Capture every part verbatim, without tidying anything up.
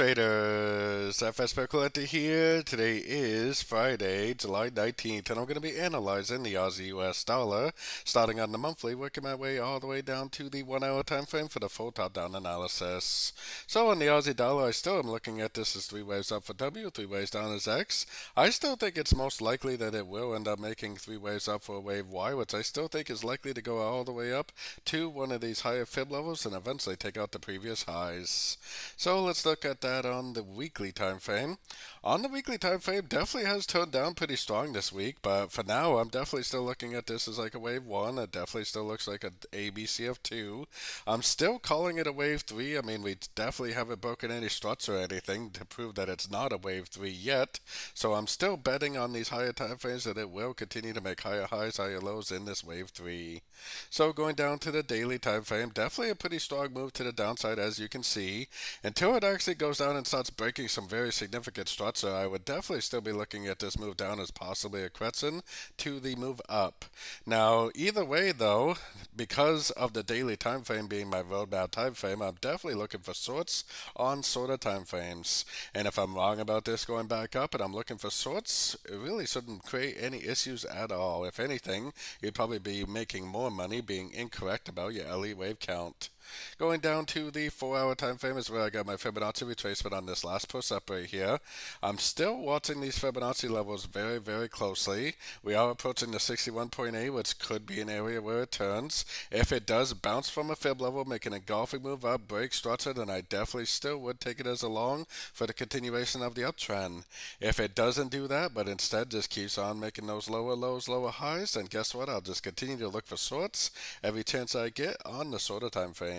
traders, F X Pip Collector here. Today is Friday, July nineteenth, and I'm going to be analyzing the Aussie U S dollar, starting on the monthly, working my way all the way down to the one hour time frame for the full top down analysis. So on the Aussie dollar, I still am looking at this as three waves up for W, three waves down as X. I still think it's most likely that it will end up making three waves up for a wave Y, which I still think is likely to go all the way up to one of these higher fib levels and eventually take out the previous highs. So let's look at that on the weekly time frame. On the weekly time frame, definitely has turned down pretty strong this week, but for now I'm definitely still looking at this as like a wave one. It definitely still looks like an A B C of two. I'm still calling it a wave three. I mean, we definitely haven't broken any struts or anything to prove that it's not a wave three yet, so I'm still betting on these higher time frames that it will continue to make higher highs, higher lows in this wave three. So going down to the daily time frame, definitely a pretty strong move to the downside, as you can see. Until it actually goes down and starts breaking some very significant struts, I would definitely still be looking at this move down as possibly a correction to the move up. Now, either way though, because of the daily time frame being my roadmap time frame, I'm definitely looking for shorts on shorter time frames. And if I'm wrong about this going back up and I'm looking for shorts, it really shouldn't create any issues at all. If anything, you'd probably be making more money being incorrect about your Elliott wave count. Going down to the four hour time frame is where I got my Fibonacci retracement on this last push up right here. I'm still watching these Fibonacci levels very, very closely. We are approaching the sixty-one point eight, which could be an area where it turns. If it does bounce from a fib level, make an engulfing move up, break structure, then I definitely still would take it as a long for the continuation of the uptrend. If it doesn't do that, but instead just keeps on making those lower lows, lower highs, then guess what? I'll just continue to look for shorts every chance I get on the shorter time frame.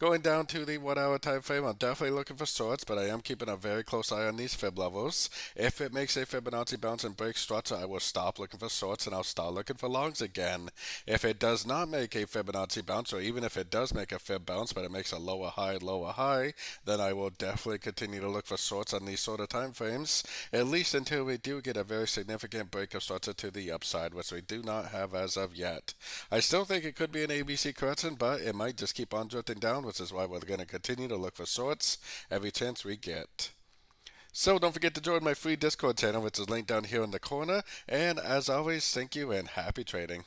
Going down to the one hour time frame, I'm definitely looking for shorts, but I am keeping a very close eye on these fib levels. If it makes a Fibonacci bounce and breaks structure, I will stop looking for shorts and I'll start looking for longs again. If it does not make a Fibonacci bounce, or even if it does make a fib bounce but it makes a lower high, lower high, then I will definitely continue to look for shorts on these sort of time frames, at least until we do get a very significant break of structure to the upside, which we do not have as of yet. I still think it could be an A B C correction, but it might just keep Keep on drifting down, which is why we're going to continue to look for shorts every chance we get. So don't forget to join my free Discord channel, which is linked down here in the corner. And as always, thank you and happy trading.